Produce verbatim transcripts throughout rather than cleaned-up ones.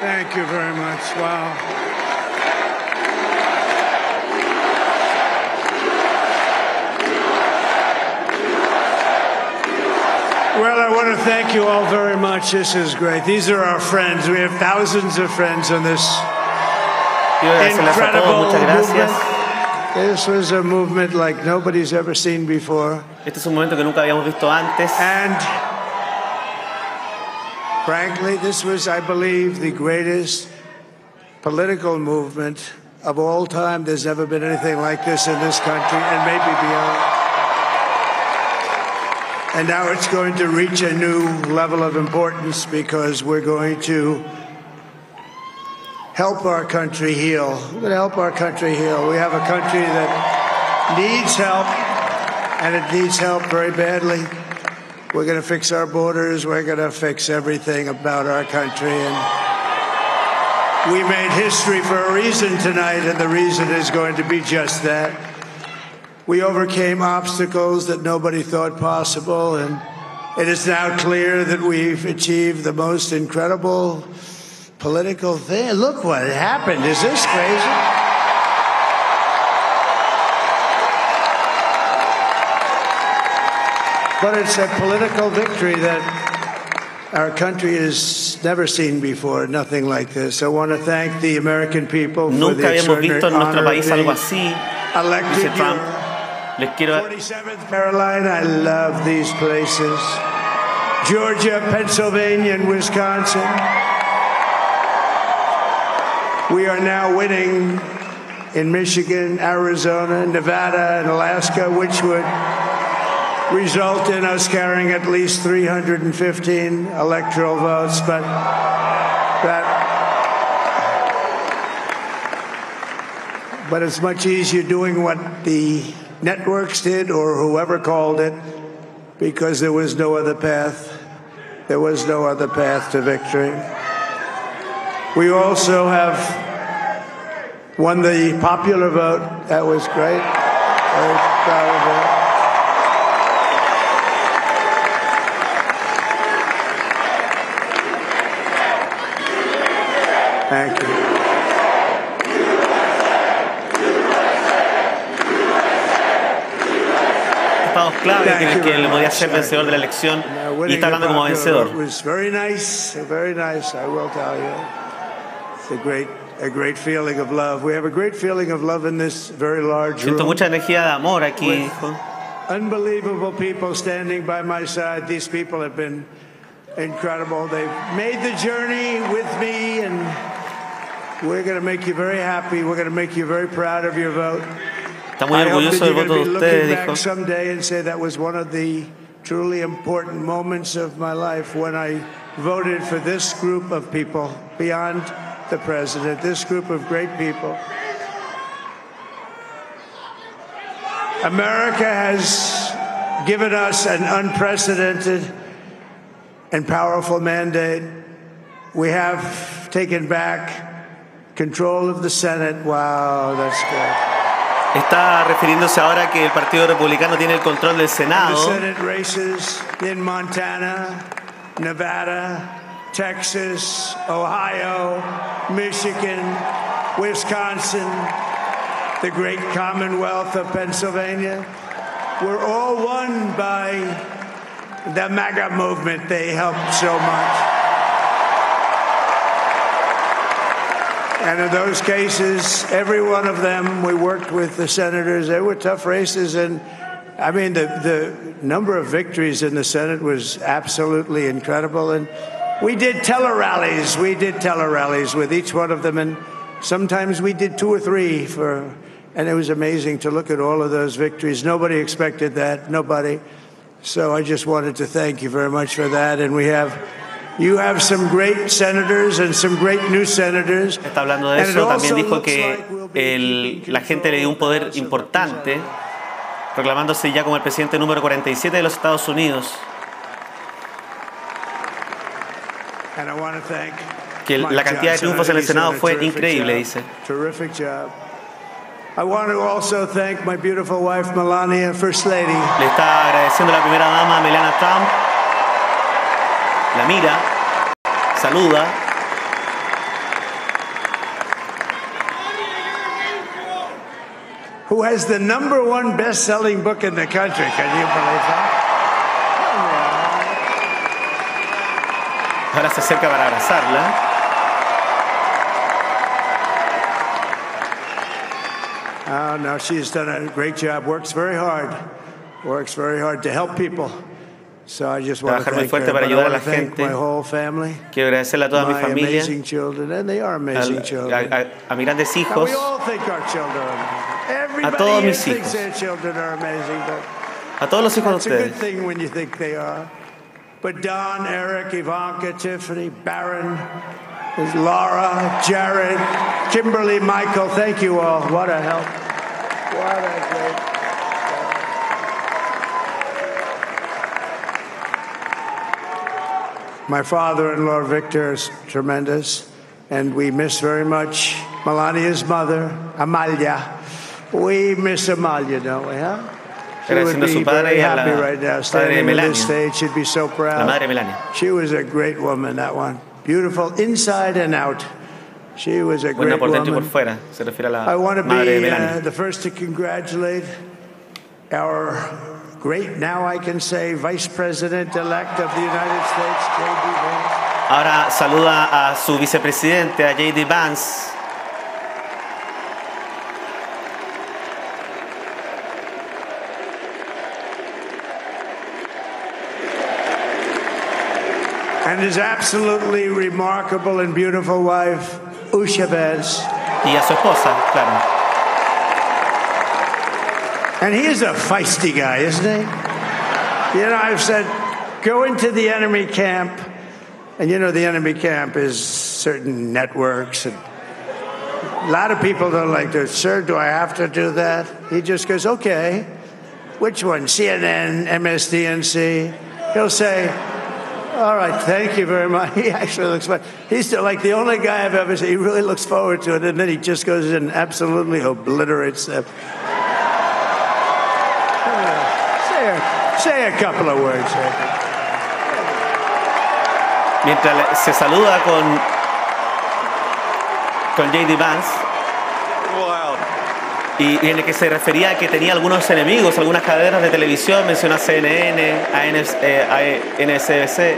Thank you very much. Wow. Well, I want to thank you all very much. This is great. These are our friends. We have thousands of friends on this incredible movement. This was a movement like nobody's ever seen before. Este es un movimiento que nunca habíamos visto antes. And frankly, this was, I believe, the greatest political movement of all time. There's never been anything like this in this country and maybe beyond. And now it's going to reach a new level of importance because we're going to help our country heal. We're going to help our country heal. We have a country that needs help, and it needs help very badly. We're going to fix our borders. We're going to fix everything about our country. And we made history for a reason tonight, and the reason is going to be just that. We overcame obstacles that nobody thought possible, and it is now clear that we've achieved the most incredible political thing. Look what happened. Is this crazy? But it's a political victory that our country has never seen before. Nothing like this. I want to thank the American people for the extraordinary honor of being elected here. forty-seventh Carolina, I love these places. Georgia, Pennsylvania, and Wisconsin. We are now winning in Michigan, Arizona, Nevada, and Alaska, which would result in us carrying at least three hundred fifteen electoral votes. But that, but it's much easier doing what the networks did or whoever called it, because there was no other path. There was no other path to victory. We also have won the popular vote. That was great. Very powerful. Thank you. Clave que, que le podía ser vencedor de la elección y está hablando como vencedor. Very nice, very nice. I will tell you. A great, a great feeling of love. We have a great feeling of love in this very large room. Siento mucha energía de amor aquí. Unbelievable people standing by my side. These people have been incredible. They've made the journey with me, and we're going to make you very happy. We're going to make you very proud of your vote. Está muy orgulloso del voto de ustedes, dijo. I hope that you're going to be looking back someday and say that was one of the truly important moments of my life when I voted for this group of people beyond the president, this group of great people. America has given us an unprecedented and powerful mandate. We have taken back control of the Senate. Wow, that's good. Está refiriéndose ahora que el Partido Republicano tiene el control del Senado. The Senate races in Montana, Nevada, Texas, Ohio, Michigan, Wisconsin, the great Commonwealth of Pennsylvania. We're all won by the MAGA movement. They helped so much. And in those cases, every one of them, we worked with the senators. They were tough races. And I mean, the, the number of victories in the Senate was absolutely incredible. And we did tele-rallies. We did tele-rallies with each one of them, and sometimes we did two or three for, and it was amazing to look at all of those victories. Nobody expected that, nobody. So I just wanted to thank you very much for that, and we have, you have some great senators and some great new senators. Está hablando de eso. También dijo que el, la gente le dio un poder importante, proclamándose ya como el presidente número cuarenta y siete de los Estados Unidos. Que la cantidad de triunfos en el Senado fue increíble, dice. Terrific job. I want to also thank my beautiful wife Melania, First Lady. Le está agradeciendo la primera dama Melania Trump. La mira, saluda. who has the number one best-selling book in the country. Can you believe that? Ahora se acerca para abrazarla. Oh, no, she's done a great job. Works very hard. Works very hard to help people. So I just want to thank, para ayudar a la gente. Thank my whole family. Quiero agradecerle a toda mi familia. Amazing children, and they are amazing a, children. A, a, a mis grandes hijos. We all think our children are amazing. A todos mis hijos. Their children are amazing, but a todos los hijos de ustedes. It's a good thing when you think they are. But Don, Eric, Ivanka, Tiffany, Barron, Laura, Jared, Kimberly, Michael, thank you all. What a help. What a great. My father-in-law, Victor, is tremendous, and we miss very much Melania's mother, Amalia. We miss Amalia, don't we, huh? She would be very happy right now, standing on this stage. She'd be so proud. La madre Melania. She was a great woman, that one. Beautiful, inside and out. She was a great woman. I want to be uh, the first to congratulate our great, now I can say, Vice President-elect of the United States, J D. Vance. Ahora saluda a su vicepresidente, a J D. Vance. And his absolutely remarkable and beautiful wife, Usha Vance. Y a su esposa, claro. And he's a feisty guy, isn't he? You know, I've said, go into the enemy camp. And you know, the enemy camp is certain networks. And a lot of people don't like to, sir, do I have to do that? He just goes, okay. Which one? C N N, M S D N C? He'll say, all right, thank you very much. He actually looks like, he's like the only guy I've ever seen. He really looks forward to it, and then he just goes in and absolutely obliterates them. Say a, say a couple of words. Mientras se saluda con con J D. Vance. Wow. Y, y en el que se refería a que tenía algunos enemigos, algunas cadenas de televisión, menciona C N N, A N S B C.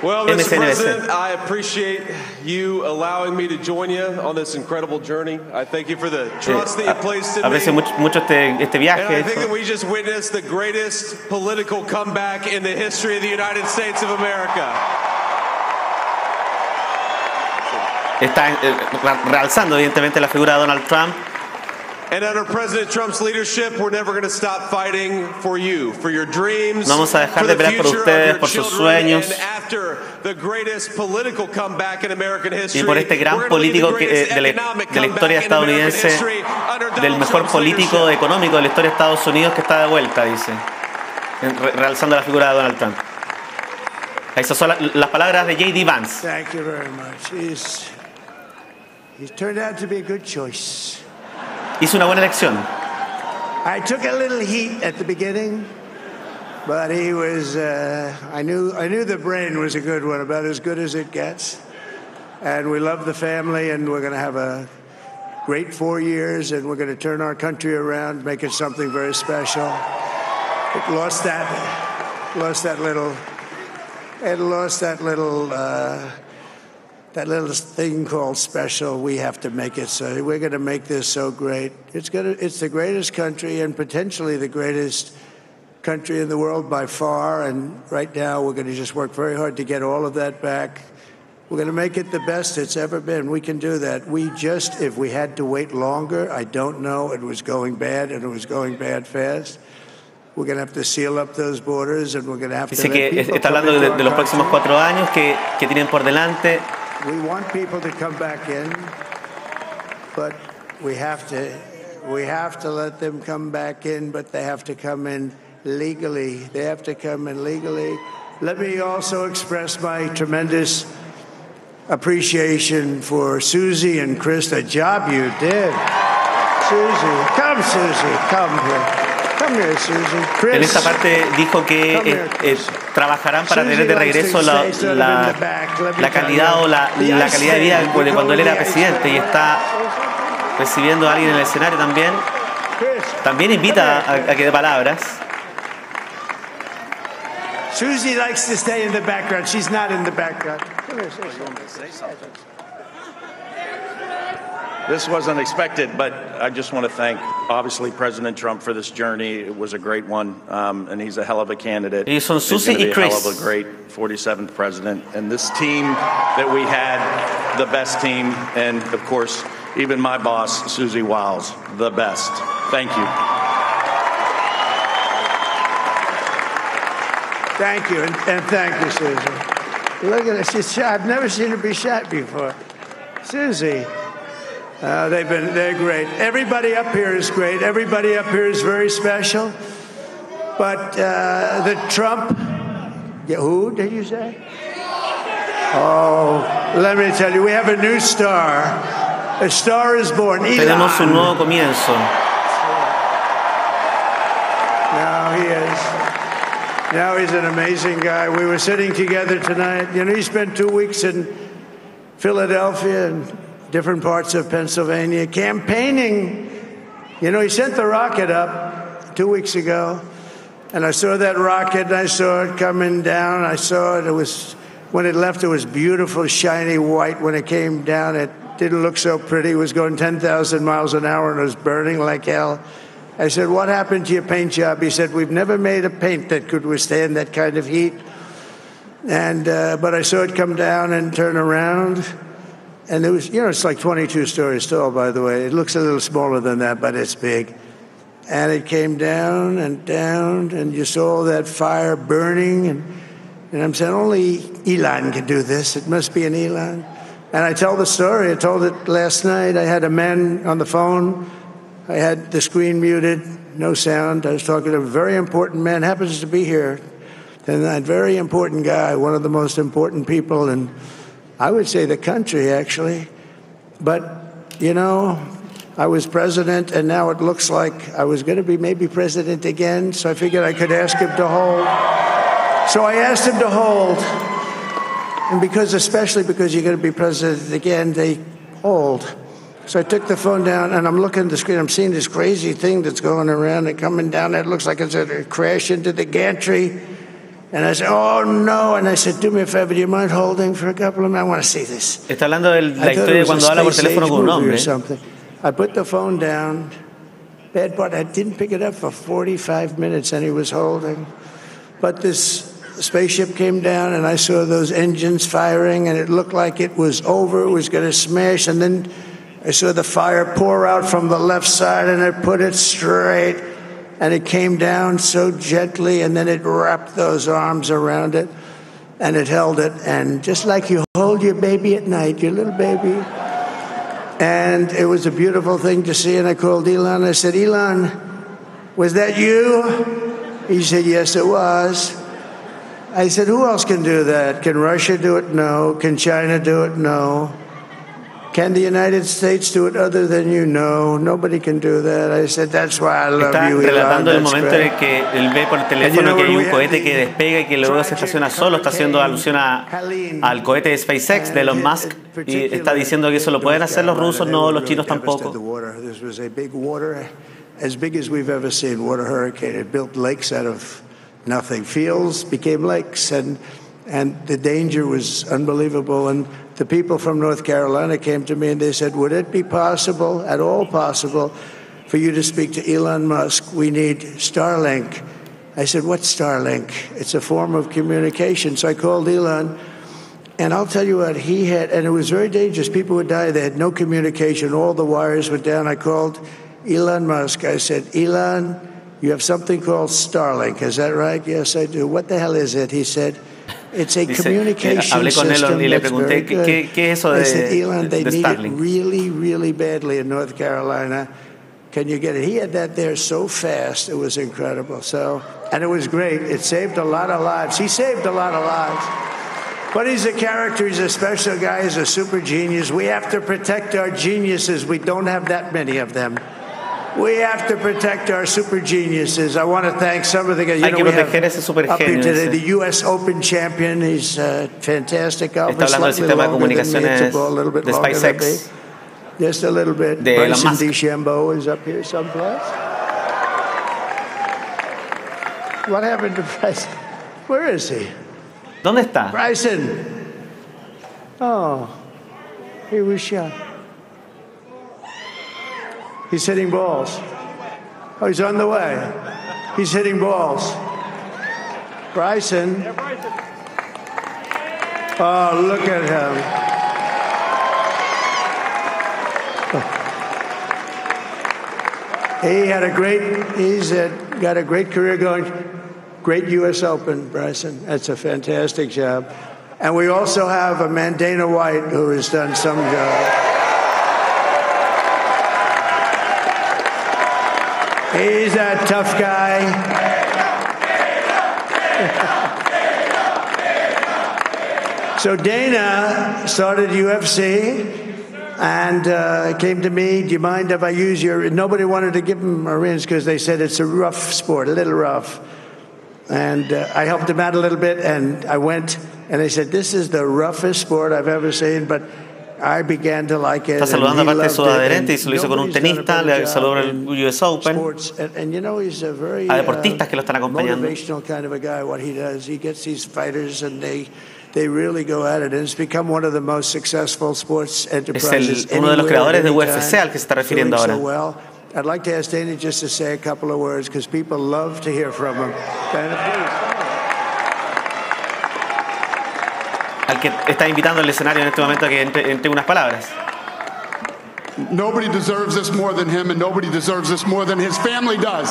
Well, Mister President, I appreciate you allowing me to join you on this incredible journey. I thank you for the trust that you placed in me. A veces mucho este este viaje. And I think that we just witnessed the greatest political comeback in the history of the United States of America. Está realzando evidentemente la figura de Donald Trump. And under President Trump's leadership, we're never going to stop fighting for you, for your dreams, Vamos a dejar for the de future por ustedes, of your por sus children, sueños. And after the greatest political comeback in American history, y por este gran político que, de, la, de la historia estadounidense, del mejor Trump's político leadership. Económico de la historia de Estados Unidos que está de vuelta, dice, re realzando la figura de Donald Trump. Esas son la, las palabras de J D. Vance. Thank you very much. He's, he's turned out to be a good choice. Hizo una buena elección. I took a little heat at the beginning, but he was uh, I knew I knew the brain was a good one, about as good as it gets. And we love the family, and we're going to have a great four years, and we're going to turn our country around, make it something very special. It lost that, lost that little, it lost that little. Uh, That little thing called special, we have to make it so. We're going to make this so great. It's going to, it's the greatest country and potentially the greatest country in the world by far. And right now, we're going to just work very hard to get all of that back. We're going to make it the best it's ever been. We can do that. We just, if we had to wait longer, I don't know. It was going bad, and it was going bad fast. We're going to have to seal up those borders, and we're going to have to let people está hablando de, de los próximos cuatro años que, que tienen por delante. We want people to come back in, but we have to we have to let them come back in, but they have to come in legally. They have to come in legally. Let me also express my tremendous appreciation for Susie and Chris, the job you did. Susie, come Susie, come here. En esta parte dijo que eh, eh, trabajarán para tener de regreso la, la, la calidad o la, la calidad de vida de cuando él era presidente, y está recibiendo a alguien en el escenario también. También invita a, a que dé palabras. Susie likes to stay in the background. She's not in the background. Come here, say something. This wasn't expected, but I just want to thank, obviously, President Trump for this journey. It was a great one, um, and he's a hell of a candidate. He's going to be a hell of a great forty-seventh president. And this team that we had, the best team, and, of course, even my boss, Susie Wiles, the best. Thank you. Thank you, and, and thank you, Susie. Look at this. She's shy. I've never seen her be shot before. Susie. Uh, they've been, they're great. Everybody up here is great. Everybody up here is very special. But uh, the Trump, yeah, who did you say? Oh, let me tell you, we have a new star. A star is born. Elon. Tenemos un nuevo comienzo. Now he is. Now he's an amazing guy. We were sitting together tonight. You know, he spent two weeks in Philadelphia and different parts of Pennsylvania, campaigning. You know, he sent the rocket up two weeks ago, and I saw that rocket, and I saw it coming down. I saw it. It was, when it left, it was beautiful, shiny white. When it came down, it didn't look so pretty. It was going ten thousand miles an hour, and it was burning like hell. I said, what happened to your paint job? He said, we've never made a paint that could withstand that kind of heat. And, uh, but I saw it come down and turn around. And it was, you know, it's like twenty-two stories tall, by the way. It looks a little smaller than that, but it's big. And it came down and down, and you saw that fire burning. And, and I'm saying, only Elon can do this. It must be an Elon. And I tell the story. I told it last night. I had a man on the phone. I had the screen muted, no sound. I was talking to a very important man, happens to be here. And that very important guy, one of the most important people in, I would say, the country, actually. But, you know, I was president, and now it looks like I was going to be maybe president again, so I figured I could ask him to hold. So I asked him to hold. And because, especially because you're going to be president again, they hold. So I took the phone down, and I'm looking at the screen. I'm seeing this crazy thing that's going around and coming down. It looks like it's going to crash into the gantry. And I said, oh no, and I said, do me a favor, do you mind holding for a couple of minutes? I want to see this. Está hablando de la historia cuando habla por teléfono con un hombre. I put the phone down. Bad part, I didn't pick it up for forty-five minutes, and he was holding. But this spaceship came down, and I saw those engines firing, and it looked like it was over. It was going to smash, and then I saw the fire pour out from the left side, and I put it straight. And it came down so gently, and then it wrapped those arms around it, and it held it. And just like you hold your baby at night, your little baby. And it was a beautiful thing to see. And I called Elon. I said, Elon, was that you? He said, yes, it was. I said, who else can do that? Can Russia do it? No. Can China do it? No. Can the United States do it other than you? No, nobody can do that. I said, that's why I love you, Elon. That's great. And you know when we had the water, this was a big water, as big as we've ever seen, water hurricane. It built lakes out of nothing. Fields became lakes, and and the danger was unbelievable. And the people from North Carolina came to me and they said, would it be possible, at all possible, for you to speak to Elon Musk? We need Starlink. I said, what's Starlink? It's a form of communication. So I called Elon, and I'll tell you what, he had, and it was very dangerous. People would die. They had no communication. All the wires were down. I called Elon Musk. I said, Elon, you have something called Starlink. Is that right? Yes, I do. What the hell is it? He said, it's a Dice, communication eh, system y le pregunté, that's very good. ¿Qué, qué es eso de, I said, Elon, they need it really, really badly in North Carolina. Can you get it? He had that there so fast. It was incredible. So, and it was great. It saved a lot of lives. He saved a lot of lives. But he's a character. He's a special guy. He's a super genius. We have to protect our geniuses. We don't have that many of them. We have to protect our super geniuses. I want to thank some of the guys. You know, we have up here today, the U S Open champion. He's uh, fantastic. Está hablando del sistema de comunicaciones de SpaceX. Just a little bit. Bryson DeChambeau is up here someplace. What happened to Bryson? Where is he? ¿Dónde está? Bryson. Oh, he was shot. He's hitting balls. Oh, he's on the way. He's hitting balls. Bryson. Oh, look at him. He had a great, he's had, got a great career going. Great U S Open, Bryson. That's a fantastic job. And we also have a man, Dana White, who has done some job. He's a tough guy. Dana, Dana, Dana, Dana, Dana, Dana. So Dana started U F C and uh, came to me. Do you mind if I use your? Nobody wanted to give him a rinse because they said it's a rough sport, a little rough. And uh, I helped him out a little bit, and I went and they said, "This is the roughest sport I've ever seen." But I began to like it. Está saludando la parte sudaderente y se lo hizo con un tenista, le saludó el U S Open. And, you know, he's a, very, uh, a deportistas que lo están acompañando. Motivational kind of a guy. What he does, he gets these fighters and they they really go at it, and it's become one of the most successful sports enterprises. Es el, uno de los creadores de U F C al que se está refiriendo ahora. So well. I'd like to ask Dana just to say a couple of words because people love to hear from him. Dana, please. Al que está invitando al escenario en este momento a que entre, entre unas palabras. Nobody deserves this more than him, and nobody deserves this more than his family does.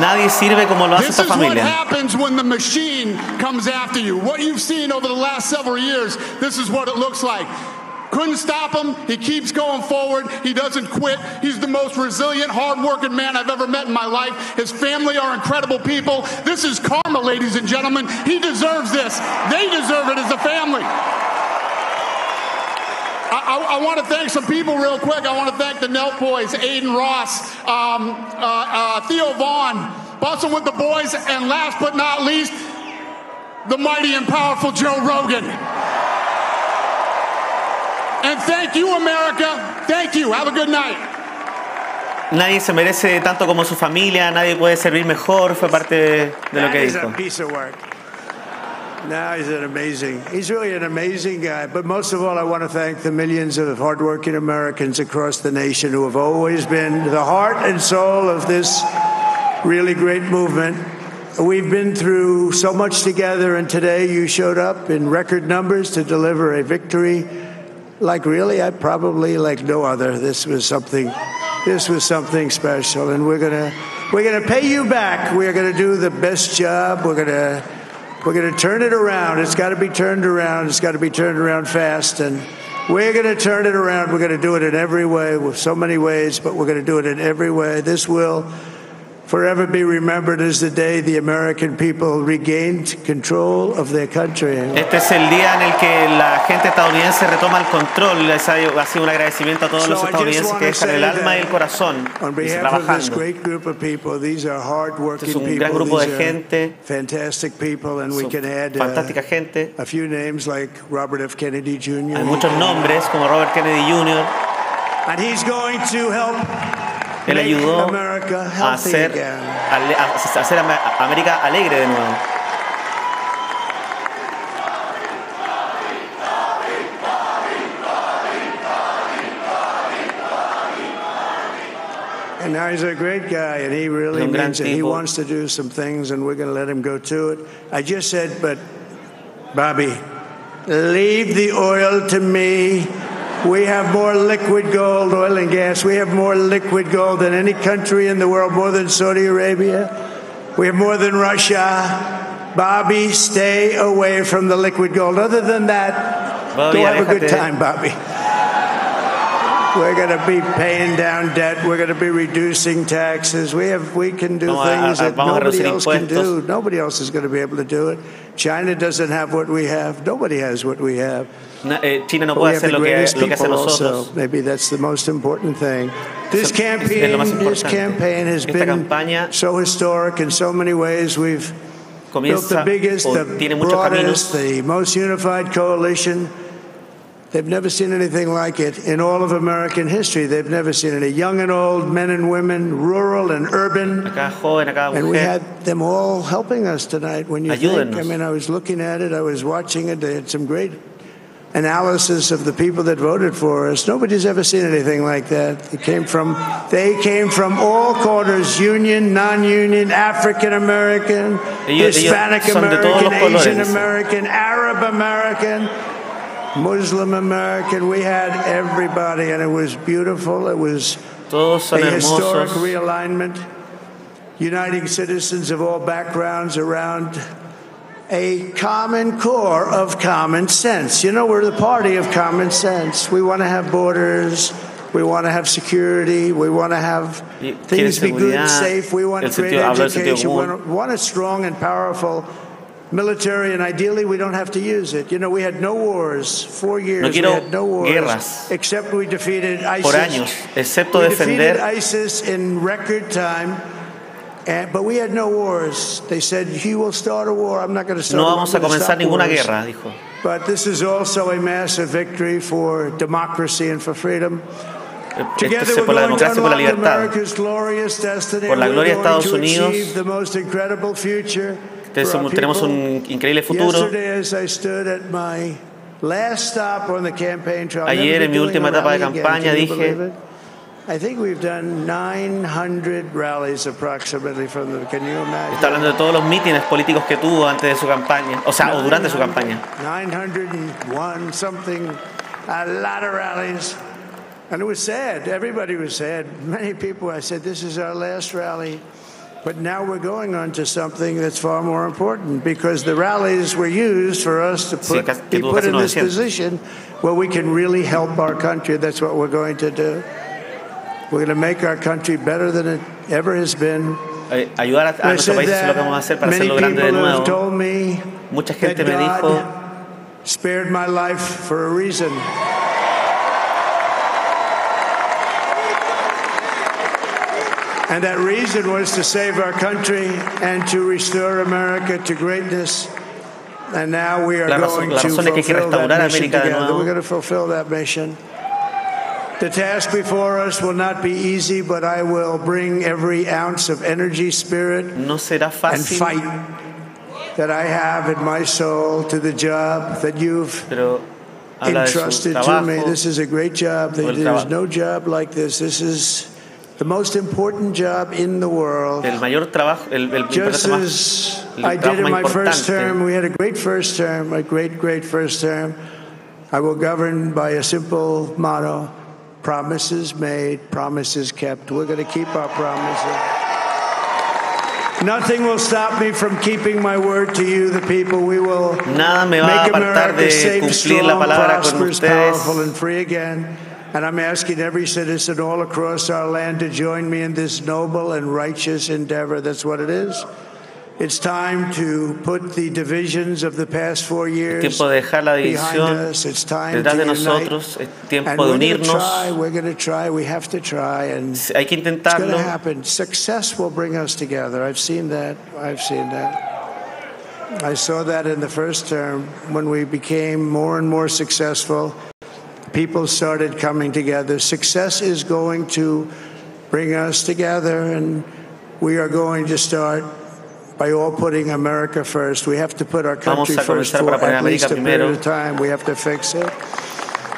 Nadie sirve como lo hace esta familia. This is what happens when the machine comes after you. What you've seen over the last several years, this is what it looks like. Couldn't stop him. He keeps going forward. He doesn't quit. He's the most resilient, hard-working man I've ever met in my life. His family are incredible people. This is karma, ladies and gentlemen. He deserves this. They deserve it as a family. I, I, I want to thank some people real quick. I want to thank the Nelt boys, Aiden Ross, um, uh, uh, Theo Vaughn, Bustin' with the Boys, and last but not least, the mighty and powerful Joe Rogan. And thank you, America. Thank you. Have a good night. Nadie se merece tanto como su familia. Nadie puede servir mejor. Fue parte de, de lo que dijo. A piece of work. Now he's an amazing. He's really an amazing guy. But most of all, I want to thank the millions of hardworking Americans across the nation who have always been the heart and soul of this really great movement. We've been through so much together, and today you showed up in record numbers to deliver a victory. Like really, I probably like no other. This was something, this was something special, and we're gonna, we're gonna pay you back. We're gonna do the best job. We're gonna, we're gonna turn it around. It's got to be turned around. It's got to be turned around fast, and we're gonna turn it around. We're gonna do it in every way, with so many ways, but we're gonna do it in every way. This will forever be remembered as the day the American people regained control of their country. Este es el día en el que la gente estadounidense retoma el control. Les ha sido un agradecimiento a todos los estadounidenses que dejan el alma y el corazón y se trabajando. Este es un gran grupo de gente, fantástica gente. Hay muchos nombres como Robert Kennedy junior And he's going to help. Él ayudó a hacer, a hacer a América alegre de nuevo. And now he's a great guy, and he really means it. He wants to do some things, and we're going to let him go to it. I just said, but Bobby, leave the oil to me. We have more liquid gold, oil and gas. We have more liquid gold than any country in the world, more than Saudi Arabia. We have more than Russia. Bobby, stay away from the liquid gold. Other than that, Bobby, go have a good time, Bobby. We're going to be paying down debt. We're going to be reducing taxes. We have, we can do no, things a, a, that nobody else impuestos. Can do. Nobody else is going to be able to do it. China doesn't have what we have. Nobody has what we have. No, eh, China no puede hacer lo que, lo que hace nosotros. Also. Maybe that's the most important thing. This Eso, campaign, this campaign has been so historic in so many ways. We've built the biggest, the broadest, the most unified coalition. They've never seen anything like it in all of American history. They've never seen any young and old, men and women, rural and urban. Acá joven, acá and we had them all helping us tonight. When you Ayúdenos. think, I mean, I was looking at it, I was watching it. They had some great analysis of the people that voted for us. Nobody's ever seen anything like that. It came from, they came from all corners, union, non-union, African American, ellos, Hispanic ellos American, Asian colores. American, Arab American, Muslim American. We had everybody, and it was beautiful. It was Todos a historic hermosos. realignment, uniting citizens of all backgrounds around a common core of common sense. You know, we're the party of common sense. We want to have borders. We want to have security. We want to have things be good and safe. We want great education. We want a strong and powerful military, and ideally we don't have to use it. You know, we had no wars. Four years we had no wars, except we defeated ISIS. We defeated ISIS in record time, and, but we had no wars. They said, he will start a war. I'm not going to start a war. No vamos a comenzar ninguna guerra, dijo. But this is also a massive victory for democracy and for freedom. Together we're going to unlock America's glorious destiny. We're going to achieve the most incredible future. Tenemos un increíble futuro. Ayer en mi última etapa de campaña dije, está hablando de todos los mítines políticos que tuvo antes de su campaña, o sea, o durante su campaña. And it was sad. Everybody was sad. Many people, I said, this is our last rally. But now we're going on to something that's far more important, because the rallies were used for us to put, sí, be put in this position where we can really help our country. That's what we're going to do. We're going to make our country better than it ever has been. Ayudar a, a nuestro país es lo que vamos a hacer para hacerlo grande de nuevo. Mucha gente me dijo, spared my life for a reason. And that reason was to save our country and to restore America to greatness. And now we are going to fulfill that mission together. We're going to fulfill that mission. The task before us will not be easy, but I will bring every ounce of energy, spirit, and fight that I have in my soul to the job that you've entrusted to me. This is a great job. There's no job like this. This is the most important job in the world. El mayor trabajo, el, el Just as más, el I did in my importante. first term, we had a great first term, a great, great first term. I will govern by a simple motto: promises made, promises kept. We're going to keep our promises. Nothing will stop me from keeping my word to you, the people. We will Nada me va make America safe, strong, prosperous, powerful, and free again. And I'm asking every citizen all across our land to join me in this noble and righteous endeavor. That's what it is. It's time to put the divisions of the past four years behind us. It's time to unite. And we're going to try. We're going to try. We have to try. And it's going to happen. Success will bring us together. I've seen that. I've seen that. I saw that in the first term when we became more and more successful. People started coming together. Success is going to bring us together, and we are going to start by all putting America first. We have to put our country first for at least a period of time. We have to fix it,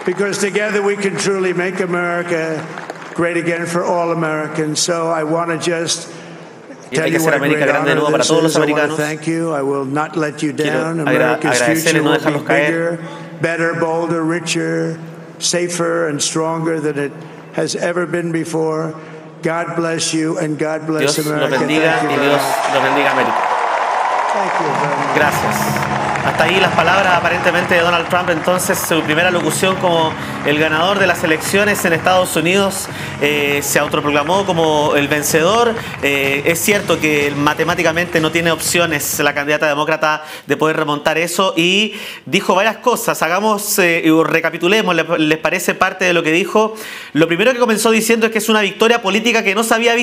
because together we can truly make America great again for all Americans. So I want to just tell you what a great honor this is. I want to thank you. I will not let you down. America's future will be bigger, better, bolder, richer, safer and stronger than it has ever been before. God bless you, and God bless Dios America. Los bendiga y Dios los bendiga América. Gracias. Hasta ahí las palabras aparentemente de Donald Trump. Entonces, su primera locución como el ganador de las elecciones en Estados Unidos, eh, se autoproclamó como el vencedor. Eh, es cierto que matemáticamente no tiene opciones la candidata demócrata de poder remontar eso, y dijo varias cosas. Hagamos eh, y recapitulemos, ¿les parece parte de lo que dijo? Lo primero que comenzó diciendo es que es una victoria política que no se había visto.